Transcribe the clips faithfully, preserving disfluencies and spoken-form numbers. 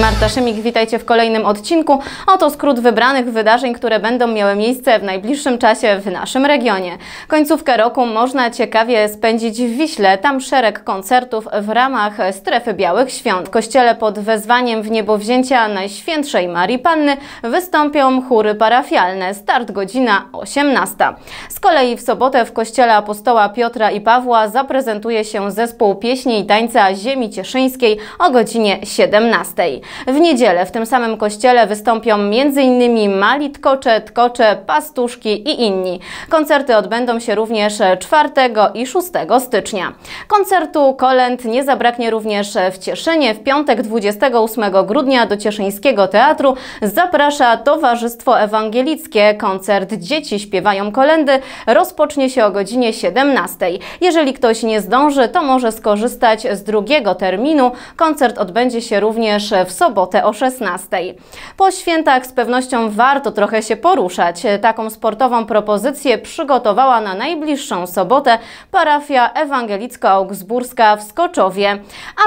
Marta Szymik, witajcie w kolejnym odcinku. Oto skrót wybranych wydarzeń, które będą miały miejsce w najbliższym czasie w naszym regionie. Końcówkę roku można ciekawie spędzić w Wiśle. Tam szereg koncertów w ramach Strefy Białych Świąt. W kościele pod wezwaniem w niebowzięcia Najświętszej Marii Panny wystąpią chóry parafialne. Start godzina osiemnasta. Z kolei w sobotę w kościele apostoła Piotra i Pawła zaprezentuje się zespół pieśni i tańca Ziemi Cieszyńskiej o godzinie siedemnastej. W niedzielę w tym samym kościele wystąpią m.in. mali tkocze, tkocze, pastuszki i inni. Koncerty odbędą się również czwartego i szóstego stycznia. Koncertu kolęd nie zabraknie również w Cieszynie. W piątek dwudziestego ósmego grudnia do Cieszyńskiego Teatru zaprasza Towarzystwo Ewangelickie. Koncert Dzieci śpiewają kolędy rozpocznie się o godzinie siedemnastej. Jeżeli ktoś nie zdąży, to może skorzystać z drugiego terminu. Koncert odbędzie się również w sobotę o szesnastej. Po świętach z pewnością warto trochę się poruszać. Taką sportową propozycję przygotowała na najbliższą sobotę parafia ewangelicko-augsburska w Skoczowie,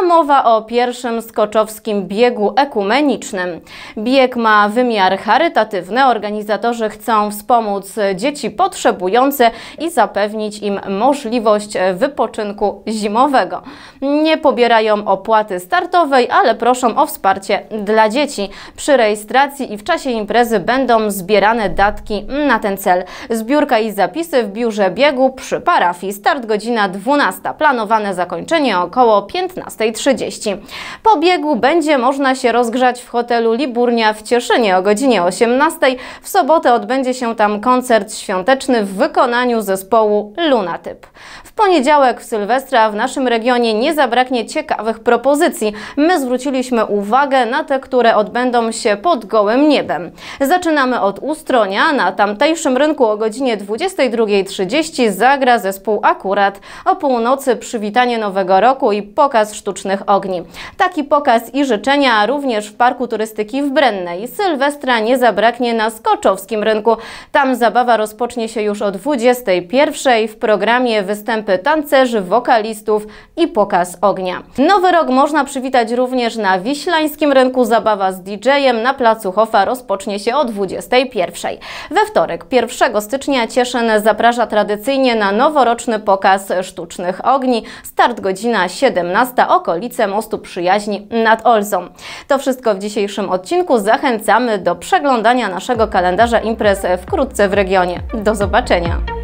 a mowa o pierwszym skoczowskim biegu ekumenicznym. Bieg ma wymiar charytatywny. Organizatorzy chcą wspomóc dzieci potrzebujące i zapewnić im możliwość wypoczynku zimowego. Nie pobierają opłaty startowej, ale proszą o wsparcie wsparcie dla dzieci. Przy rejestracji i w czasie imprezy będą zbierane datki na ten cel. Zbiórka i zapisy w biurze biegu przy parafii. Start godzina dwunasta. Planowane zakończenie około piętnastej trzydzieści. Po biegu będzie można się rozgrzać w hotelu Liburnia w Cieszynie o godzinie osiemnastej. W sobotę odbędzie się tam koncert świąteczny w wykonaniu zespołu Lunatyp. W poniedziałek w Sylwestra w naszym regionie nie zabraknie ciekawych propozycji. My zwróciliśmy uwagę uwagę na te, które odbędą się pod gołym niebem. Zaczynamy od Ustronia. Na tamtejszym rynku o godzinie dwudziestej drugiej trzydzieści zagra zespół Akurat. O północy przywitanie Nowego Roku i pokaz sztucznych ogni. Taki pokaz i życzenia również w Parku Turystyki w Brennej. Sylwestra nie zabraknie na Skoczowskim Rynku. Tam zabawa rozpocznie się już o dwudziestej pierwszej. W programie występy tancerzy, wokalistów i pokaz ognia. Nowy Rok można przywitać również na Wiślańskiej. W Wiślańskim Rynku zabawa z didżejem na placu Hoffa rozpocznie się o dwudziestej pierwszej. We wtorek pierwszego stycznia Cieszyn zaprasza tradycyjnie na noworoczny pokaz sztucznych ogni. Start godzina siedemnasta, okolice Mostu Przyjaźni nad Olzą. To wszystko w dzisiejszym odcinku. Zachęcamy do przeglądania naszego kalendarza imprez wkrótce w regionie. Do zobaczenia!